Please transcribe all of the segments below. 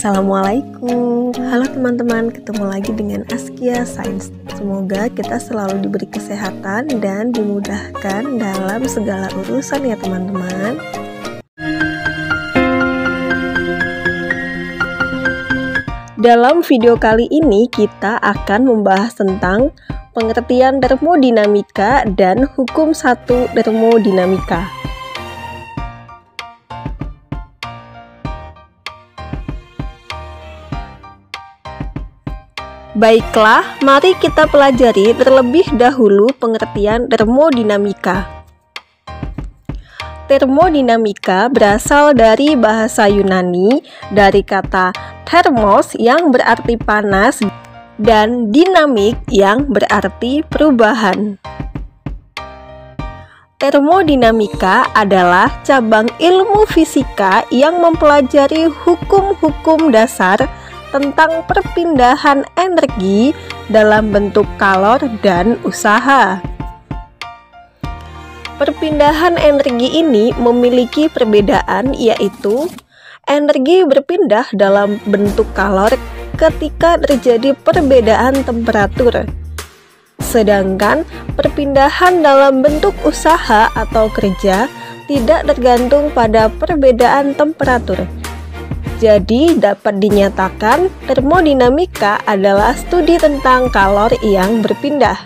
Assalamualaikum. Halo teman-teman, ketemu lagi dengan Askia Science. Semoga kita selalu diberi kesehatan dan dimudahkan dalam segala urusan ya teman-teman. Dalam video kali ini kita akan membahas tentang pengertian termodinamika dan hukum 1 termodinamika. Baiklah, mari kita pelajari terlebih dahulu pengertian termodinamika. Termodinamika berasal dari bahasa Yunani, dari kata thermos yang berarti panas dan dinamik yang berarti perubahan. Termodinamika adalah cabang ilmu fisika yang mempelajari hukum-hukum dasar tentang perpindahan energi dalam bentuk kalor dan usaha. Perpindahan energi ini memiliki perbedaan, yaitu energi berpindah dalam bentuk kalor ketika terjadi perbedaan temperatur, sedangkan perpindahan dalam bentuk usaha atau kerja tidak tergantung pada perbedaan temperatur. Jadi, dapat dinyatakan termodinamika adalah studi tentang kalor yang berpindah.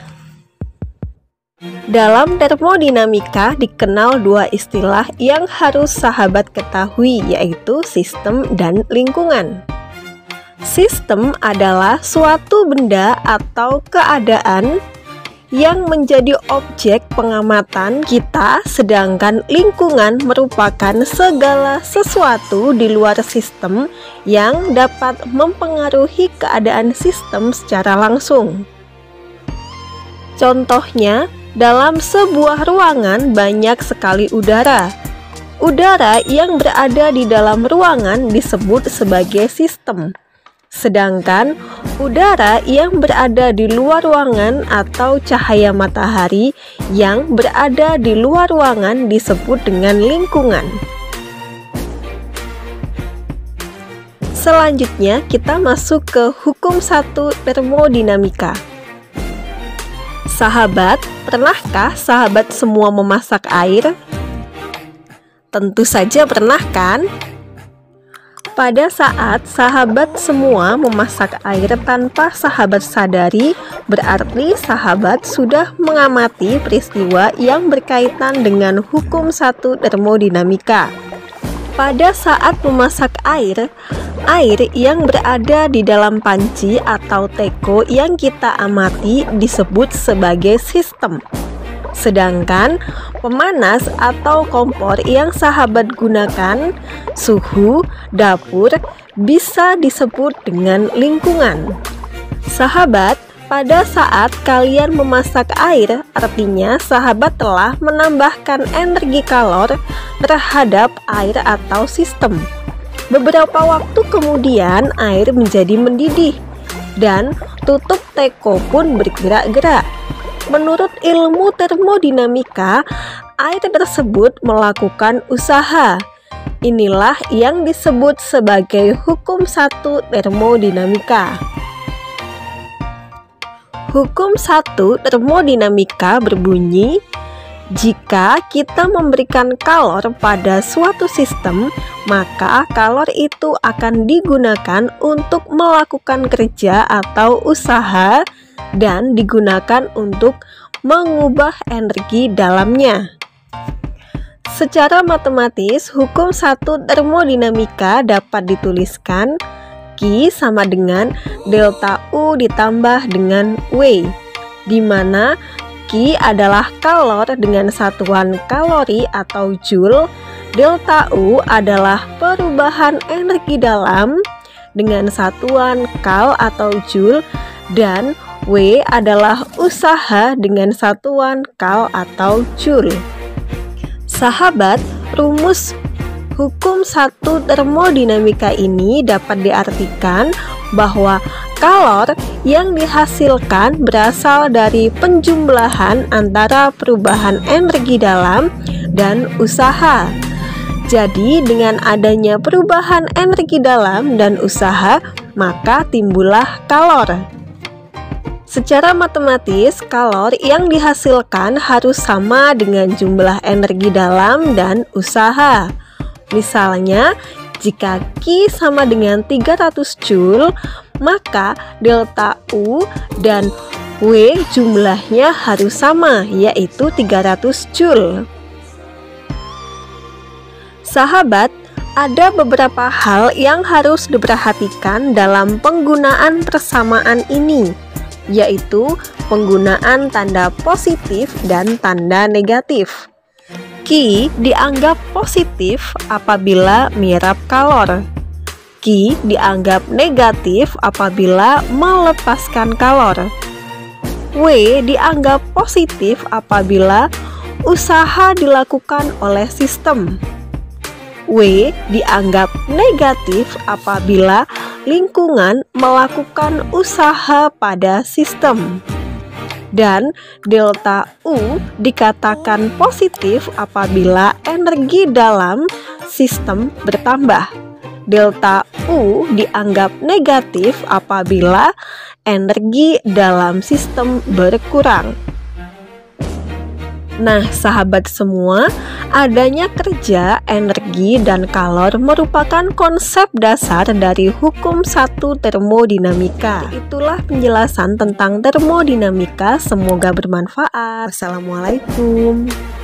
Dalam termodinamika dikenal dua istilah yang harus sahabat ketahui, yaitu sistem dan lingkungan. Sistem adalah suatu benda atau keadaan yang menjadi objek pengamatan kita, sedangkan lingkungan merupakan segala sesuatu di luar sistem yang dapat mempengaruhi keadaan sistem secara langsung. Contohnya, dalam sebuah ruangan banyak sekali udara. Udara yang berada di dalam ruangan disebut sebagai sistem. Sedangkan udara yang berada di luar ruangan atau cahaya matahari yang berada di luar ruangan disebut dengan lingkungan. Selanjutnya kita masuk ke hukum 1 termodinamika. Sahabat, pernahkah sahabat semua memasak air? Tentu saja pernah kan? Pada saat sahabat semua memasak air tanpa sahabat sadari, berarti sahabat sudah mengamati peristiwa yang berkaitan dengan hukum 1 termodinamika. Pada saat memasak air, air yang berada di dalam panci atau teko yang kita amati disebut sebagai sistem. Sedangkan pemanas atau kompor yang sahabat gunakan, suhu, dapur, bisa disebut dengan lingkungan. Sahabat, pada saat kalian memasak air, artinya sahabat telah menambahkan energi kalor terhadap air atau sistem. Beberapa waktu kemudian air menjadi mendidih dan tutup teko pun bergerak-gerak. Menurut ilmu termodinamika, air tersebut melakukan usaha. Inilah yang disebut sebagai hukum 1 termodinamika. Hukum 1 termodinamika berbunyi, jika kita memberikan kalor pada suatu sistem, maka kalor itu akan digunakan untuk melakukan kerja atau usaha dan digunakan untuk mengubah energi dalamnya. Secara matematis, hukum 1 termodinamika dapat dituliskan Q sama dengan delta U ditambah dengan W, di mana Q adalah kalor dengan satuan kalori atau joule, delta U adalah perubahan energi dalam dengan satuan kal atau joule, dan W adalah usaha dengan satuan kal atau joule. Sahabat, rumus hukum 1 termodinamika ini dapat diartikan bahwa kalor yang dihasilkan berasal dari penjumlahan antara perubahan energi dalam dan usaha. Jadi, dengan adanya perubahan energi dalam dan usaha, maka timbullah kalor. Secara matematis, kalor yang dihasilkan harus sama dengan jumlah energi dalam dan usaha. Misalnya, jika Q sama dengan 300 Joule, maka delta U dan W jumlahnya harus sama, yaitu 300 Joule. Sahabat, ada beberapa hal yang harus diperhatikan dalam penggunaan persamaan ini, yaitu penggunaan tanda positif dan tanda negatif. Qi dianggap positif apabila menyerap kalor. Qi dianggap negatif apabila melepaskan kalor. W dianggap positif apabila usaha dilakukan oleh sistem. W dianggap negatif apabila lingkungan melakukan usaha pada sistem, dan delta U dikatakan positif apabila energi dalam sistem bertambah. Delta U dianggap negatif apabila energi dalam sistem berkurang. Nah, sahabat semua, adanya kerja, energi, dan kalor merupakan konsep dasar dari hukum 1 termodinamika. Itulah penjelasan tentang termodinamika. Semoga bermanfaat. Wassalamualaikum.